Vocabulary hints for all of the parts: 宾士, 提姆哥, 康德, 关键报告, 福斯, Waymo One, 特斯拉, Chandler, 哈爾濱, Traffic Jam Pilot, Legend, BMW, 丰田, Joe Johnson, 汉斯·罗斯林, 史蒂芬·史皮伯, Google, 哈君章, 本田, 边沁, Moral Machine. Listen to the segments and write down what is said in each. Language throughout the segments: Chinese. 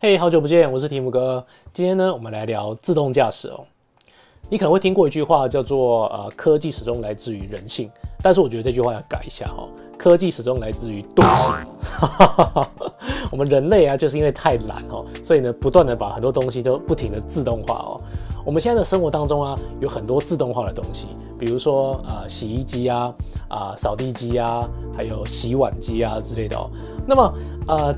嘿，好久不见，我是提姆哥。今天呢，我们来聊自动驾驶哦。你可能会听过一句话叫做科技始终来自于人性，但是我觉得这句话要改一下哦，科技始终来自于惰性。我们人类啊，就是因为太懒哦，所以呢，不断的把很多东西都不停的自动化哦。我们现在的生活当中啊，有很多自动化的东西，比如说洗衣机啊、扫地机啊，还有洗碗机啊之类的哦。 那么，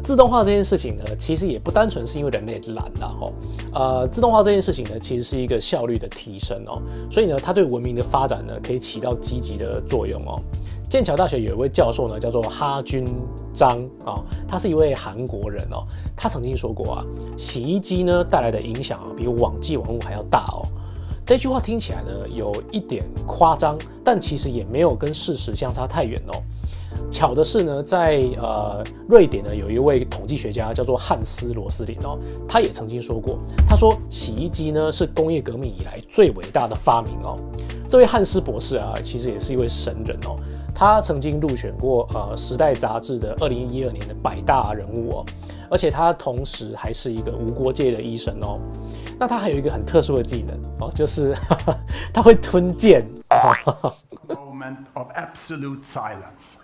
自动化这件事情呢，其实也不单纯是因为人类懒啦吼，自动化这件事情呢，其实是一个效率的提升哦，所以呢，它对文明的发展呢，可以起到积极的作用哦。剑桥大学有一位教授呢，叫做哈君章啊，他是一位韩国人哦，他曾经说过啊，洗衣机呢带来的影响啊，比网际网络还要大哦。 这句话听起来呢，有一点夸张，但其实也没有跟事实相差太远哦。巧的是呢，在瑞典呢，有一位统计学家叫做汉斯·罗斯林哦，他也曾经说过，他说洗衣机呢是工业革命以来最伟大的发明哦。这位汉斯博士啊，其实也是一位神人哦，他曾经入选过《时代》杂志的2012年的100大人物哦，而且他同时还是一个无国界的医生哦。 那他还有一个很特殊的技能哦，就是他会吞剑。Moment of absolute silence.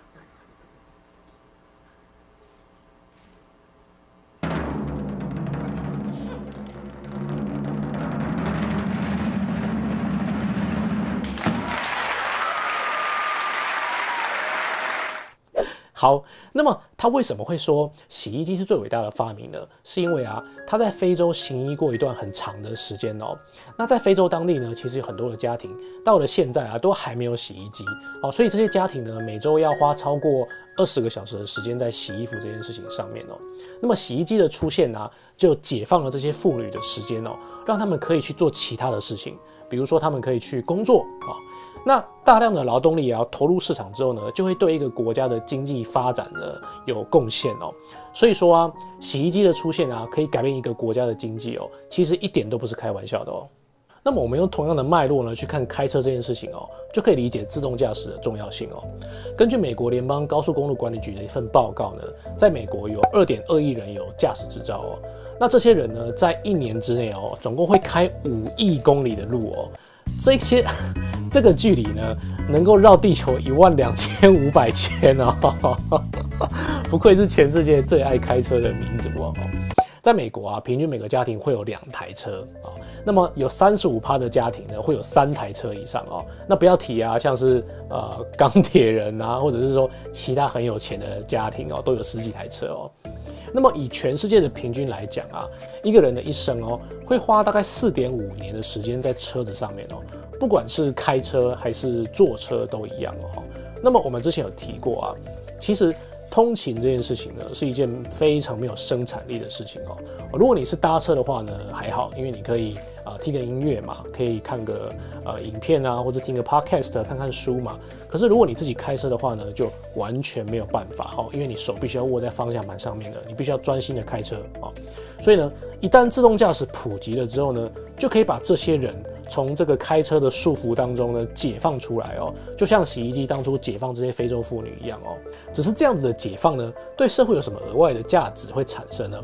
好，那么他为什么会说洗衣机是最伟大的发明呢？是因为啊，他在非洲行医过一段很长的时间哦。那在非洲当地呢，其实有很多的家庭到了现在啊，都还没有洗衣机哦，所以这些家庭呢，每周要花超过20个小时的时间在洗衣服这件事情上面哦。那么洗衣机的出现啊，就解放了这些妇女的时间哦，让他们可以去做其他的事情，比如说他们可以去工作啊。 那大量的劳动力啊投入市场之后呢，就会对一个国家的经济发展呢有贡献哦。所以说啊，洗衣机的出现啊，可以改变一个国家的经济哦，其实一点都不是开玩笑的哦。那么我们用同样的脉络呢去看开车这件事情哦，就可以理解自动驾驶的重要性哦。根据美国联邦高速公路管理局的一份报告呢，在美国有 2.2 亿人有驾驶执照哦。那这些人呢，在1年之内哦，总共会开5亿公里的路哦。 这个距离呢，能够绕地球12500圈哦，不愧是全世界最爱开车的民族哦。在美国啊，平均每个家庭会有2台车啊、哦，那么有35%的家庭呢会有3台车以上哦。那不要提啊，像是钢铁人啊，或者是说其他很有钱的家庭哦，都有10几台车哦。 那么以全世界的平均来讲啊，一个人的一生哦，会花大概 4.5 年的时间在车子上面哦，不管是开车还是坐车都一样哦。那么我们之前有提过啊，其实通勤这件事情呢，是一件非常没有生产力的事情哦。如果你是搭车的话呢，还好，因为你可以听个音乐嘛，可以看个影片啊，或者听个 podcast， 看看书嘛。可是如果你自己开车的话呢，就完全没有办法哦，因为你手必须要握在方向盘上面的，你必须要专心的开车哦。所以呢，一旦自动驾驶普及了之后呢，就可以把这些人从这个开车的束缚当中呢解放出来哦，就像洗衣机当初解放这些非洲妇女一样哦。只是这样子的解放呢，对社会有什么额外的价值会产生呢？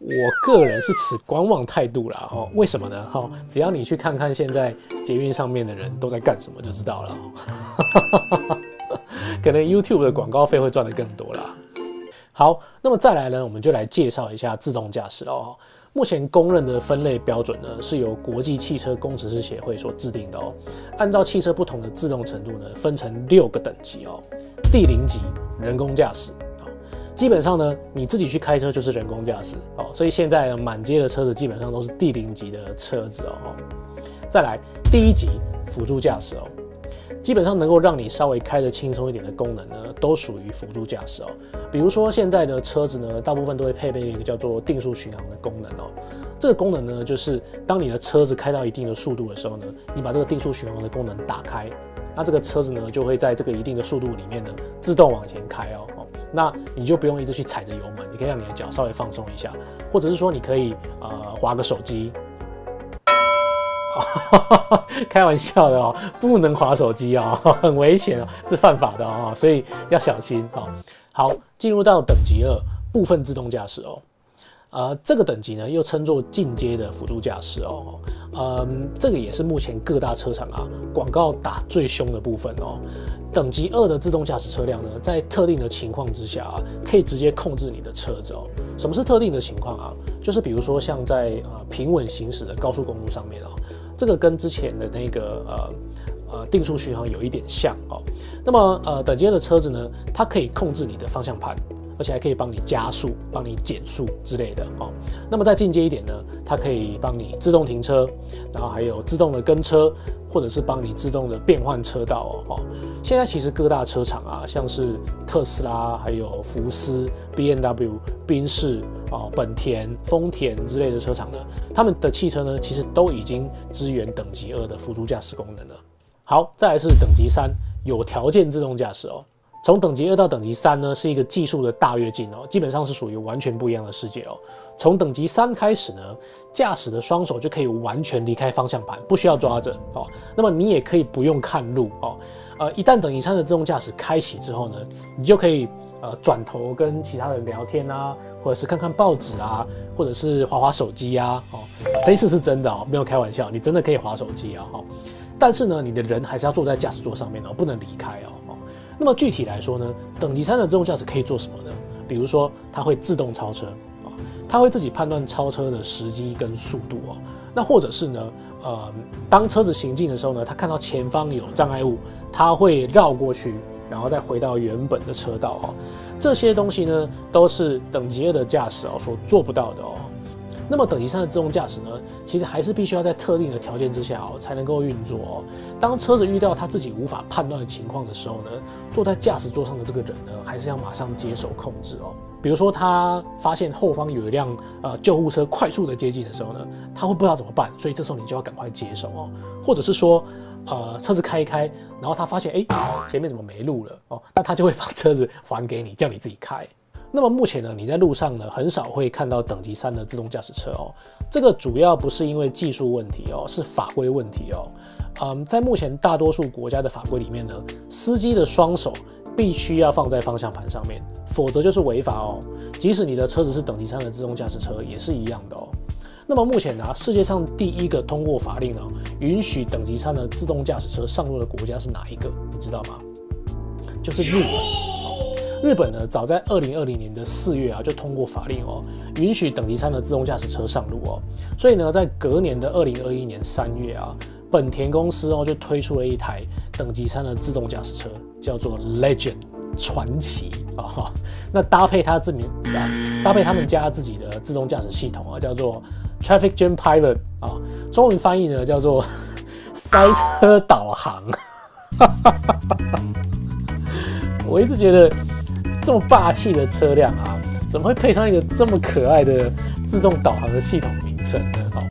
我个人是持观望态度啦，哦，为什么呢？哈、哦，只要你去看看现在捷运上面的人都在干什么就知道了、哦。可能 YouTube 的广告费会赚得更多啦。好，那么再来呢，我们就来介绍一下自动驾驶哦。目前公认的分类标准呢，是由国际汽车工程师协会所制定的哦。按照汽车不同的自动程度呢，分成6个等级哦。第0级，人工驾驶。 基本上呢，你自己去开车就是人工驾驶哦，所以现在满街的车子基本上都是第0级的车子哦。再来，第1级辅助驾驶哦，基本上能够让你稍微开得轻松一点的功能呢，都属于辅助驾驶哦。比如说现在的车子呢，大部分都会配备一个叫做定速巡航的功能哦。这个功能呢，就是当你的车子开到一定的速度的时候呢，你把这个定速巡航的功能打开，那这个车子呢就会在这个一定的速度里面呢，自动往前开哦。 那你就不用一直去踩着油门，你可以让你的脚稍微放松一下，或者是说你可以滑个手机，开玩笑的哦，不能滑手机哦，很危险哦，是犯法的哦，所以要小心哦。好，进入到等级2，部分自动驾驶哦。这个等级呢又称作进阶的辅助驾驶哦。这个也是目前各大车厂啊广告打最凶的部分哦。等级2的自动驾驶车辆呢，在特定的情况之下啊，可以直接控制你的车子哦。什么是特定的情况啊？就是比如说像在平稳行驶的高速公路上面哦，这个跟之前的那个定速巡航有一点像哦。那么等级2的车子呢，它可以控制你的方向盘。 而且还可以帮你加速、帮你减速之类的哦。那么再进阶一点呢，它可以帮你自动停车，然后还有自动的跟车，或者是帮你自动的变换车道哦。现在其实各大车厂啊，像是特斯拉、还有福斯、BMW、宾士、本田、丰田之类的车厂呢，他们的汽车呢，其实都已经支援等级2的辅助驾驶功能了。好，再来是等级3，有条件自动驾驶哦。 从等级2到等级3呢，是一个技术的大跃进哦，基本上是属于完全不一样的世界哦。从等级3开始呢，驾驶的双手就可以完全离开方向盘，不需要抓着哦。那么你也可以不用看路哦。一旦等级3的自动驾驶开启之后呢，你就可以转头跟其他人聊天啊，或者是看看报纸啊，或者是滑滑手机啊。哦，这一次是真的哦，没有开玩笑，你真的可以滑手机啊。哦，但是呢，你的人还是要坐在驾驶座上面哦，不能离开哦。 那么具体来说呢，等级3的自动驾驶可以做什么呢？比如说，它会自动超车啊，它会自己判断超车的时机跟速度哦。那或者是呢，当车子行进的时候呢，它看到前方有障碍物，它会绕过去，然后再回到原本的车道哦。这些东西呢，都是等级2的驾驶哦所做不到的哦。那么等级3的自动驾驶呢，其实还是必须要在特定的条件之下哦，才能够运作哦。当车子遇到它自己无法判断的情况的时候呢，坐在驾驶座上的这个人呢，还是要马上接手控制哦。比如说他发现后方有一辆救护车快速的接近的时候呢，他会不知道怎么办，所以这时候你就要赶快接手哦。或者是说，车子开一开，然后他发现前面怎么没路了哦，那他就会把车子还给你，叫你自己开。 那么目前呢，你在路上呢很少会看到等级3的自动驾驶车哦。这个主要不是因为技术问题哦，是法规问题哦。在目前大多数国家的法规里面呢，司机的双手必须要放在方向盘上面，否则就是违法哦。即使你的车子是等级3的自动驾驶车，也是一样的哦。那么目前呢，世界上第一个通过法令呢，允许等级3的自动驾驶车上路的国家是哪一个？你知道吗？就是日本。 日本呢，早在2020年的4月啊，就通过法令哦，允许等级3的自动驾驶车上路哦。所以呢，在隔年的2021年3月啊，本田公司哦就推出了一台等级3的自动驾驶车，叫做 Legend 传奇啊。那搭配他们家自己的自动驾驶系统啊，叫做 Traffic Jam Pilot 啊，中文翻译呢叫做塞车导航。我一直觉得。 这么霸气的车辆啊，怎么会配上一个这么可爱的自动导航的系统名称呢？哦，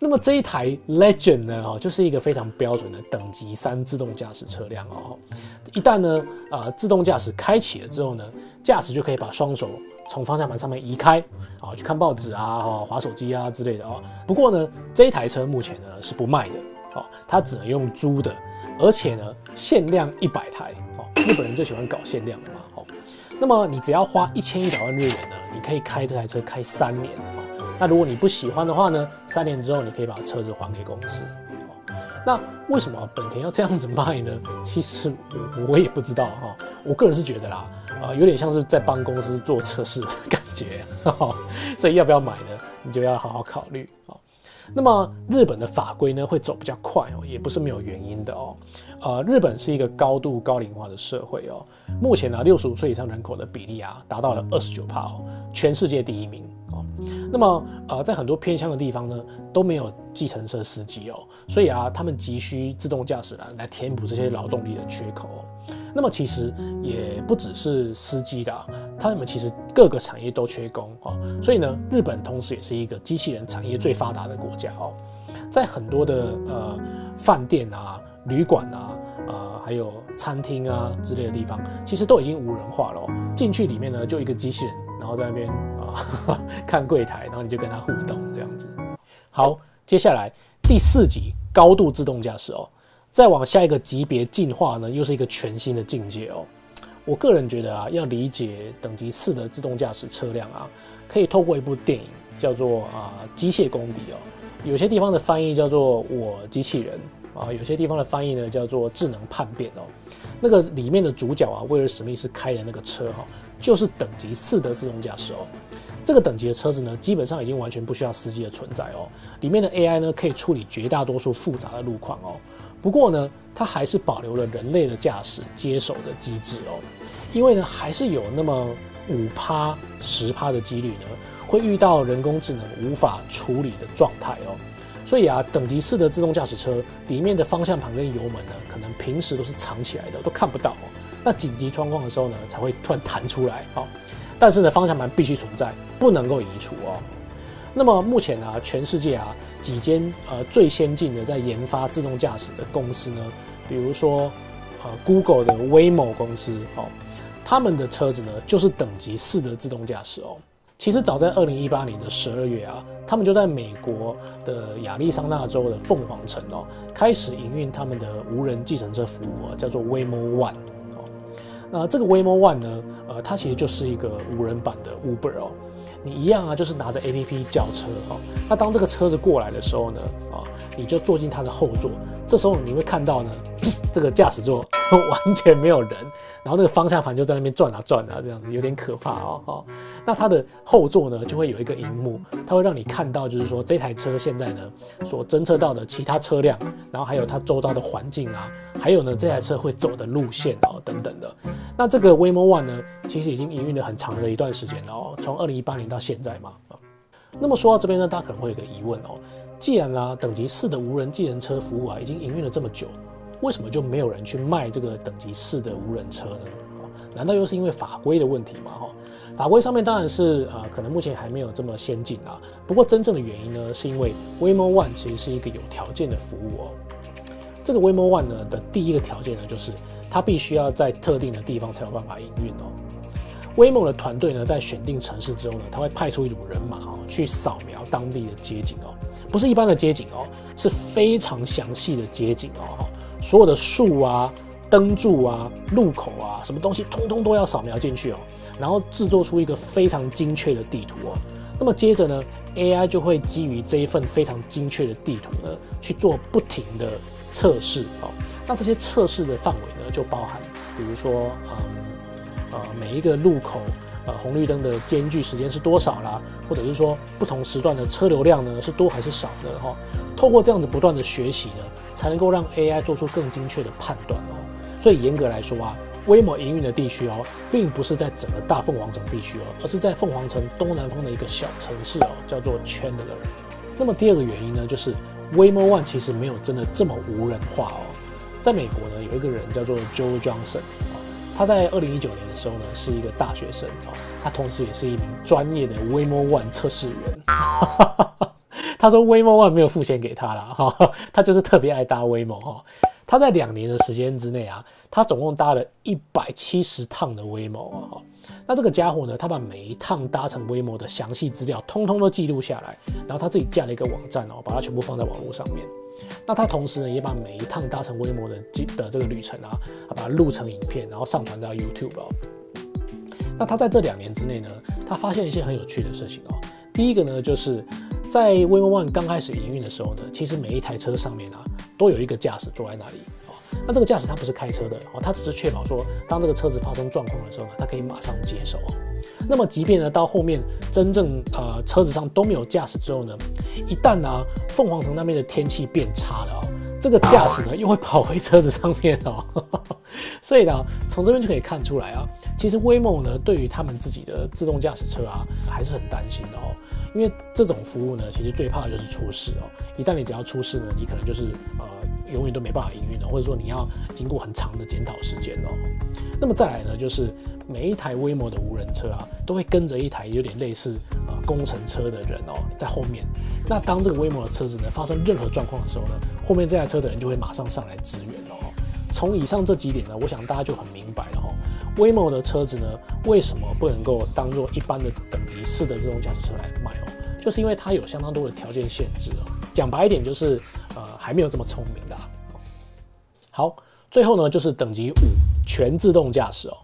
那么这一台 Legend 呢，哦，就是一个非常标准的等级3自动驾驶车辆哦。一旦呢，自动驾驶开启了之后呢，驾驶就可以把双手从方向盘上面移开，啊、哦，去看报纸啊，哦，滑手机啊之类的哦。不过呢，这一台车目前呢是不卖的，哦，它只能用租的，而且呢限量100台，哦，日本人最喜欢搞限量的嘛，哦。 那么你只要花1100万日元呢，你可以开这台车开3年哦。那如果你不喜欢的话呢，3年之后你可以把车子还给公司。哦、那为什么本田要这样子卖呢？其实我也不知道哈、哦。我个人是觉得啦，有点像是在帮公司做测试的感觉、哦，所以要不要买呢？你就要好好考虑哦。 那么日本的法规呢会走比较快哦，也不是没有原因的哦。日本是一个高龄化的社会哦，目前呢、啊、65岁以上人口的比例啊达到了29%哦，全世界第1名哦。那么在很多偏乡的地方呢都没有计程车司机哦，所以啊他们急需自动驾驶来填补这些劳动力的缺口、哦。 那么其实也不只是司机啦，他们其实各个产业都缺工哦，所以呢，日本同时也是一个机器人产业最发达的国家哦，在很多的饭店啊、旅馆啊、还有餐厅啊之类的地方，其实都已经无人化了、哦，进去里面呢就一个机器人，然后在那边看柜台，然后你就跟他互动这样子。好，接下来第4级高度自动驾驶哦。 再往下一个级别进化呢，又是一个全新的境界哦。我个人觉得啊，要理解等级4的自动驾驶车辆啊，可以透过一部电影叫做机械公敌哦，有些地方的翻译叫做我机器人啊，有些地方的翻译呢叫做智能叛变哦。那个里面的主角啊，威尔史密斯开的那个车哈，就是等级4的自动驾驶哦。 这个等级的车子呢，基本上已经完全不需要司机的存在哦。里面的 AI 呢，可以处理绝大多数复杂的路况哦。不过呢，它还是保留了人类的驾驶接手的机制哦。因为呢，还是有那么5%、10%的几率呢，会遇到人工智能无法处理的状态哦。所以啊，等级4的自动驾驶车里面的方向盘跟油门呢，可能平时都是藏起来的，都看不到哦。那紧急状况的时候呢，才会突然弹出来哦。 但是呢，方向盘必须存在，不能够移除哦。那么目前啊，全世界啊几间最先进的在研发自动驾驶的公司呢，比如说Google 的 Waymo 公司哦，他们的车子呢就是等级4的自动驾驶哦。其实早在2018年的12月啊，他们就在美国的亚利桑那州的凤凰城哦，开始营运他们的无人计程车服务啊，叫做 Waymo One。 那这个 Waymo One 呢，它其实就是一个无人版的 Uber 哦。你一样啊，就是拿着 APP 叫车哦。那当这个车子过来的时候呢，你就坐进它的后座。这时候你会看到呢，这个驾驶座完全没有人，然后那个方向盘就在那边转啊转啊，这样子有点可怕哦。那它的后座呢，就会有一个荧幕，它会让你看到，就是说这台车现在呢所侦测到的其他车辆，然后还有它周遭的环境啊。 还有呢，这台车会走的路线哦，等等的。那这个 Waymo One 呢，其实已经营运了很长的一段时间了哦，从2018年到现在嘛。那么说到这边呢，大家可能会有个疑问哦，既然啦、等级4的无人计程车服务啊，已经营运了这么久，为什么就没有人去卖这个等级4的无人车呢？难道又是因为法规的问题吗？哈，法规上面当然是可能目前还没有这么先进啊。不过真正的原因呢，是因为 Waymo One 其实是一个有条件的服务哦。 这个 Waymo One 呢的第一个条件呢，就是它必须要在特定的地方才有办法营运哦。Waymo 的团队呢，在选定城市之后呢，他会派出一组人马哦，去扫描当地的街景哦，不是一般的街景哦，是非常详细的街景哦，所有的树啊、灯柱啊、路口啊，什么东西通通都要扫描进去哦，然后制作出一个非常精确的地图哦。那么接着呢 ，AI 就会基于这一份非常精确的地图呢，去做不停的 测试哦，那这些测试的范围呢，就包含，比如说，每一个路口，红绿灯的间距时间是多少啦，或者是说不同时段的车流量呢是多还是少的哈、哦。透过这样子不断的学习呢，才能够让 AI 做出更精确的判断哦。所以严格来说啊，Waymo营运的地区哦，并不是在整个大凤凰城地区哦，而是在凤凰城东南方的一个小城市哦，叫做 Chandler。 那么第二个原因呢，就是 Waymo One 其实没有真的这么无人化哦。在美国呢，有一个人叫做 Joe Johnson， 他在2019年的时候呢，是一个大学生哦，他同时也是一名专业的 Waymo One 测试员。他说 Waymo One 没有付钱给他啦，他就是特别爱搭 Waymo 哈。他在2年的时间之内啊，他总共搭了170趟的 Waymo 哈。 那这个家伙呢，他把每一趟搭乘Waymo的详细资料，通通都记录下来，然后他自己架了一个网站哦，把它全部放在网络上面。那他同时呢，也把每一趟搭乘Waymo的这个旅程啊，把它录成影片，然后上传到 YouTube 哦。那他在这2年之内呢，他发现一些很有趣的事情哦。第一个呢，就是在Waymo One 刚开始营运的时候呢，其实每一台车上面啊，都有一个驾驶坐在那里。 那这个驾驶他不是开车的哦，他只是确保说，当这个车子发生状况的时候呢，他可以马上接手哦。那么，即便呢到后面真正车子上都没有驾驶之后呢，一旦呢凤凰城那边的天气变差了哦，这个驾驶呢又会跑回车子上面哦。所以呢，从这边就可以看出来啊，其实Waymo呢对于他们自己的自动驾驶车啊还是很担心的哦。 因为这种服务呢，其实最怕的就是出事哦。一旦你只要出事呢，你可能就是永远都没办法营运了，或者说你要经过很长的检讨时间哦。那么再来呢，就是每一台Waymo的无人车啊，都会跟着一台有点类似工程车的人哦，在后面。那当这个Waymo的车子呢发生任何状况的时候呢，后面这台车的人就会马上上来支援哦。从以上这几点呢，我想大家就很明白了哦。 Waymo 的车子呢，为什么不能够当做一般的等级4的自动驾驶车来卖哦？就是因为它有相当多的条件限制哦。讲白一点，就是还没有这么聪明的啊。好，最后呢就是等级5全自动驾驶哦，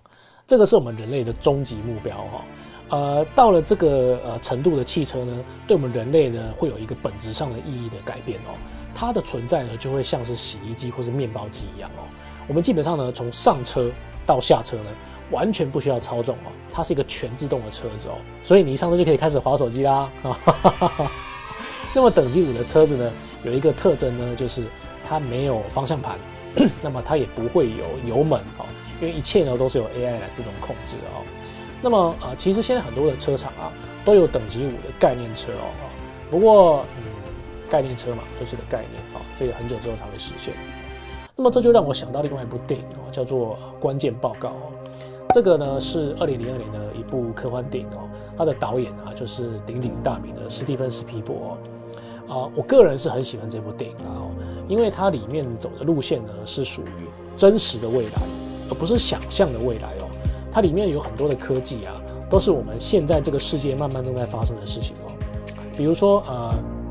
这个是我们人类的终极目标哦。到了这个程度的汽车呢，对我们人类呢会有一个本质上的意义的改变哦。它的存在呢就会像是洗衣机或是面包机一样哦。我们基本上呢从上车到下车呢完全不需要操纵哦，它是一个全自动的车子哦，所以你一上车就可以开始滑手机啦。那么等级5的车子呢有一个特征呢，就是它没有方向盘，那么它也不会有油门哦，因为一切呢都是由 AI 来自动控制哦。 那么其实现在很多的车厂啊，都有等级5的概念车哦。不过，概念车嘛，就是个概念啊，所以很久之后才会实现。那么这就让我想到另外一部电影哦，叫做《关键报告》哦。这个呢是2002年的一部科幻电影哦，它的导演啊就是鼎鼎大名的史蒂芬·史皮伯哦。我个人是很喜欢这部电影啊哦，因为它里面走的路线呢是属于真实的未来，而不是想象的未来哦。 它里面有很多的科技啊，都是我们现在这个世界慢慢正在发生的事情哦。比如说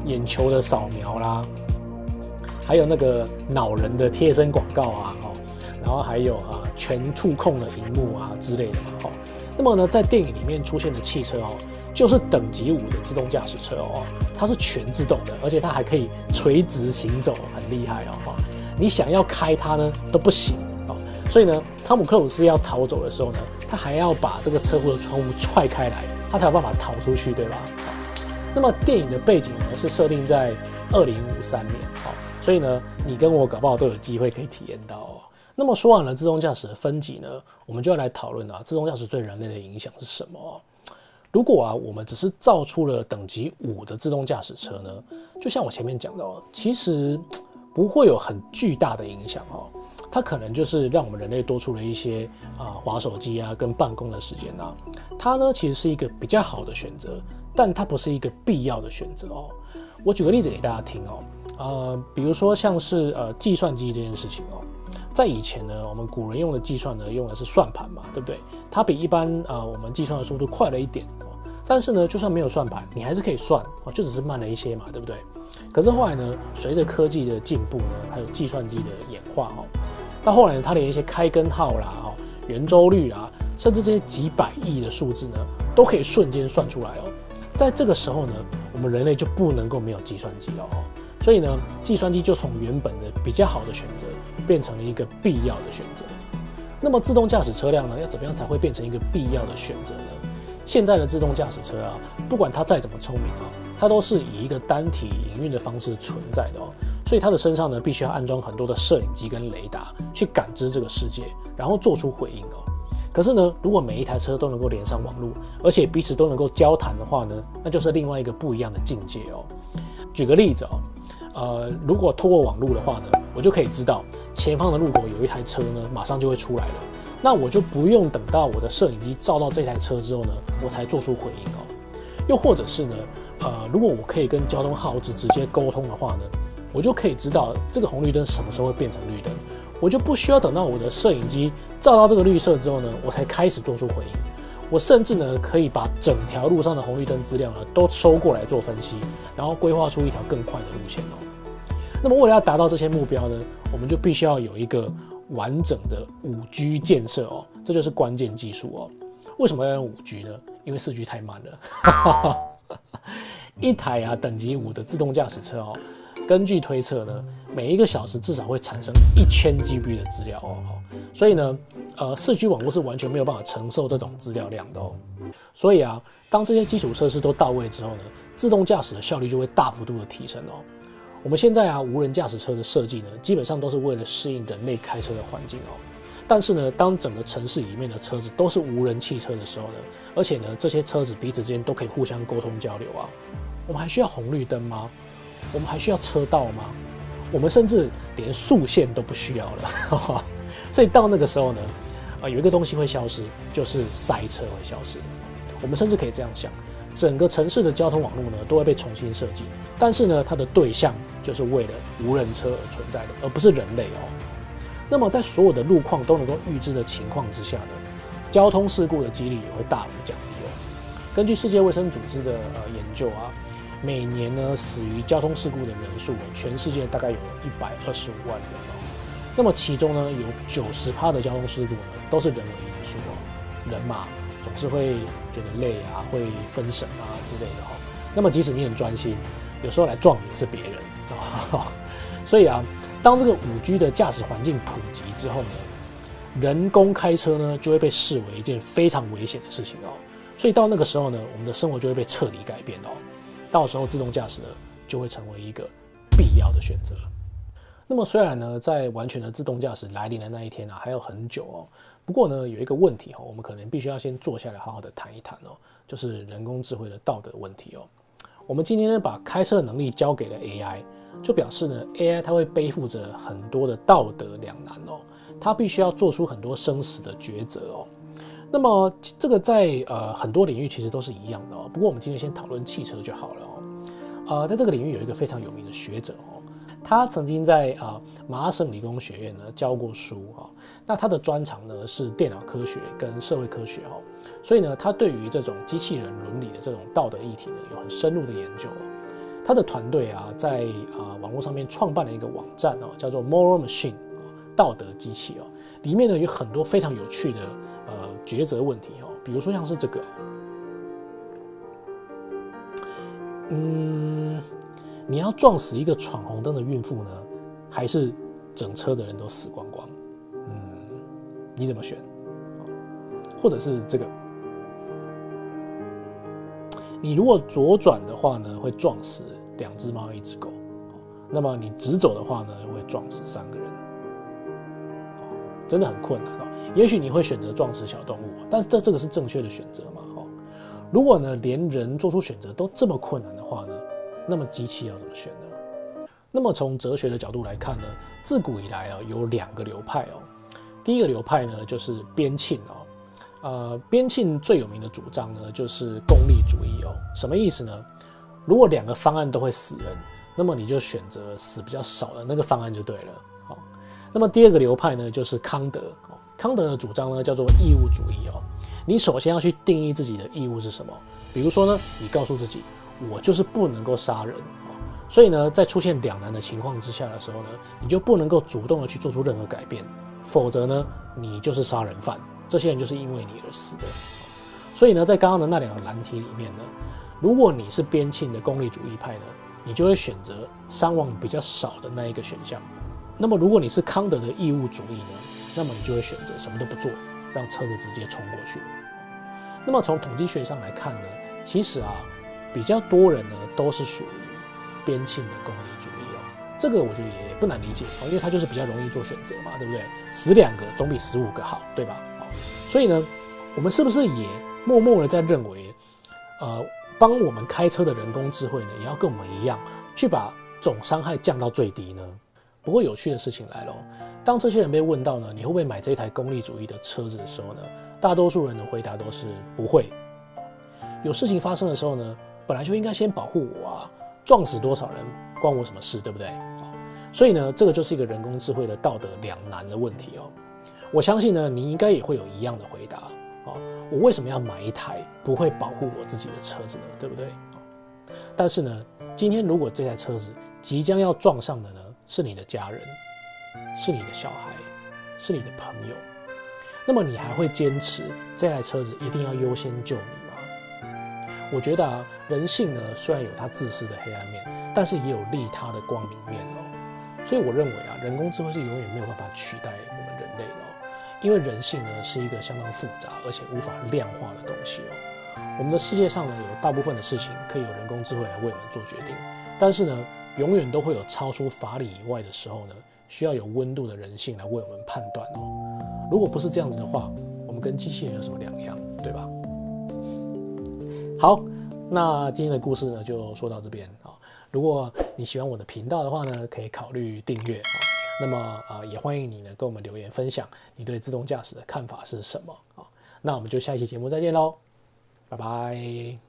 眼球的扫描啦，还有那个恼人的贴身广告啊，哦，然后还有全触控的荧幕啊之类的哦。那么呢，在电影里面出现的汽车哦，就是等级5的自动驾驶车哦，它是全自动的，而且它还可以垂直行走，很厉害哦。你想要开它呢都不行。 所以呢，汤姆克鲁斯要逃走的时候呢，他还要把这个车库的窗户踹开来，他才有办法逃出去，对吧？那么电影的背景呢是设定在2053年，好，所以呢，你跟我搞不好都有机会可以体验到哦。那么说完了自动驾驶的分级呢，我们就要来讨论啊，自动驾驶对人类的影响是什么哦？如果啊，我们只是造出了等级5的自动驾驶车呢，就像我前面讲到，其实不会有很巨大的影响哦。 它可能就是让我们人类多出了一些滑手机啊跟办公的时间啊。它呢其实是一个比较好的选择，但它不是一个必要的选择哦。我举个例子给大家听哦，比如说像是计算机这件事情哦，在以前呢，我们古人用的计算呢用的是算盘嘛，对不对？它比一般我们计算的速度快了一点哦。但是呢，就算没有算盘，你还是可以算哦，就只是慢了一些嘛，对不对？可是后来呢，随着科技的进步呢，还有计算机的演化哦。 到后来，它连一些开根号啦、哦、圆周率啦，甚至这些几百亿的数字呢，都可以瞬间算出来哦。在这个时候呢，我们人类就不能够没有计算机了哦。所以呢，计算机就从原本的比较好的选择，变成了一个必要的选择。那么自动驾驶车辆呢，要怎么样才会变成一个必要的选择呢？现在的自动驾驶车啊，不管它再怎么聪明啊、哦，它都是以一个单体营运的方式存在的哦。 所以它的身上呢，必须要安装很多的摄影机跟雷达，去感知这个世界，然后做出回应哦。可是呢，如果每一台车都能够连上网络，而且彼此都能够交谈的话呢，那就是另外一个不一样的境界哦。举个例子哦，如果透过网络的话呢，我就可以知道前方的路口有一台车呢，马上就会出来了，那我就不用等到我的摄影机照到这台车之后呢，我才做出回应哦。又或者是呢，如果我可以跟交通号志直接沟通的话呢？ 我就可以知道这个红绿灯什么时候会变成绿灯，我就不需要等到我的摄影机照到这个绿色之后呢，我才开始做出回应。我甚至呢可以把整条路上的红绿灯资料呢都收过来做分析，然后规划出一条更快的路线哦。那么为了要达到这些目标呢，我们就必须要有一个完整的5G 建设哦，这就是关键技术哦。为什么要用5G 呢？因为4G 太慢了。一台啊等级5的自动驾驶车哦。 根据推测呢，每一个小时至少会产生1000 GB 的资料哦，所以呢，4G 网络是完全没有办法承受这种资料量的哦。所以啊，当这些基础设施都到位之后呢，自动驾驶的效率就会大幅度的提升哦。我们现在啊，无人驾驶车的设计呢，基本上都是为了适应人类开车的环境哦。但是呢，当整个城市里面的车子都是无人汽车的时候呢，而且呢，这些车子彼此之间都可以互相沟通交流啊，我们还需要红绿灯吗？ 我们还需要车道吗？我们甚至连速线都不需要了，呵呵，所以到那个时候呢，有一个东西会消失，就是塞车会消失。我们甚至可以这样想，整个城市的交通网络呢都会被重新设计，但是呢，它的对象就是为了无人车而存在的，而不是人类哦。那么在所有的路况都能够预知的情况之下呢，交通事故的几率也会大幅降低哦。根据世界卫生组织的研究啊。 每年呢，死于交通事故的人数，全世界大概有125万人哦。那么其中呢，有90%的交通事故呢，都是人为因素哦。人嘛，总是会觉得累啊，会分神啊之类的哈。那么即使你很专心，有时候来撞你也是别人啊。所以啊，当这个5G 的驾驶环境普及之后呢，人工开车呢就会被视为一件非常危险的事情哦。所以到那个时候呢，我们的生活就会被彻底改变哦。到时候自动驾驶呢就会成为一个必要的选择。 那么虽然呢，在完全的自动驾驶来临的那一天啊，还有很久哦。不过呢，有一个问题哦，我们可能必须要先坐下来好好的谈一谈哦，就是人工智慧的道德问题哦。我们今天呢，把开车的能力交给了 AI， 就表示呢 ，AI 它会背负着很多的道德两难哦，它必须要做出很多生死的抉择哦。那么这个在很多领域其实都是一样的哦。不过我们今天先讨论汽车就好了哦。在这个领域有一个非常有名的学者哦。 他曾经在麻省理工学院呢教过书哈，那他的专长呢是电脑科学跟社会科学哈，所以呢他对于这种机器人伦理的这种道德议题呢有很深入的研究。他的团队啊在网络上面创办了一个网站哦，叫做 Moral Machine 道德机器哦，里面呢有很多非常有趣的抉择问题哦，比如说像是这个，你要撞死一个闯红灯的孕妇呢，还是整车的人都死光光？你怎么选？或者是这个，你如果左转的话呢，会撞死2只猫1只狗；那么你直走的话呢，会撞死3个人。真的很困难哦。也许你会选择撞死小动物，但是这个是正确的选择嘛？如果呢，连人做出选择都这么困难的话呢？ 那么机器要怎么选呢？那么从哲学的角度来看呢，自古以来啊有2个流派哦。第一个流派呢就是边沁哦，边沁最有名的主张呢就是功利主义哦。什么意思呢？如果2个方案都会死人，那么你就选择死比较少的那个方案就对了。好，那么第2个流派呢就是康德哦，康德的主张呢叫做义务主义哦。你首先要去定义自己的义务是什么，比如说呢，你告诉自己。 我就是不能够杀人，所以呢，在出现两难的情况之下的时候呢，你就不能够主动的去做出任何改变，否则呢，你就是杀人犯，这些人就是因为你而死的。所以呢，在刚刚的那2个难题里面呢，如果你是边沁的功利主义派呢，你就会选择伤亡比较少的那一个选项；那么如果你是康德的义务主义呢，那么你就会选择什么都不做，让车子直接冲过去。那么从统计学上来看呢，其实啊。 比较多人呢，都是属于边沁的功利主义哦。这个我觉得也不难理解哦，因为它就是比较容易做选择嘛，对不对？死2个总比死5个好，对吧？所以呢，我们是不是也默默的在认为，帮我们开车的人工智慧呢，也要跟我们一样，去把总伤害降到最低呢？不过有趣的事情来了，当这些人被问到呢，你会不会买这台功利主义的车子的时候呢，大多数人的回答都是不会。有事情发生的时候呢？ 本来就应该先保护我啊！撞死多少人关我什么事，对不对？所以呢，这个就是一个人工智慧的道德两难的问题哦。我相信呢，你应该也会有一样的回答哦。我为什么要买一台不会保护我自己的车子呢？对不对？但是呢，今天如果这台车子即将要撞上的呢，是你的家人，是你的小孩，是你的朋友，那么你还会坚持这台车子一定要优先救你？ 我觉得啊，人性呢虽然有它自私的黑暗面，但是也有利他的光明面哦。所以我认为啊，人工智慧是永远没有办法取代我们人类的哦，因为人性呢是一个相当复杂而且无法量化的东西哦。我们的世界上呢有大部分的事情可以由人工智慧来为我们做决定，但是呢，永远都会有超出法理以外的时候呢，需要有温度的人性来为我们判断哦。如果不是这样子的话，我们跟机器人有什么两样，对吧？ 好，那今天的故事呢就说到这边啊。如果你喜欢我的频道的话呢，可以考虑订阅啊。那么也欢迎你呢跟我们留言分享你对自动驾驶的看法是什么啊。那我们就下一期节目再见喽，拜拜。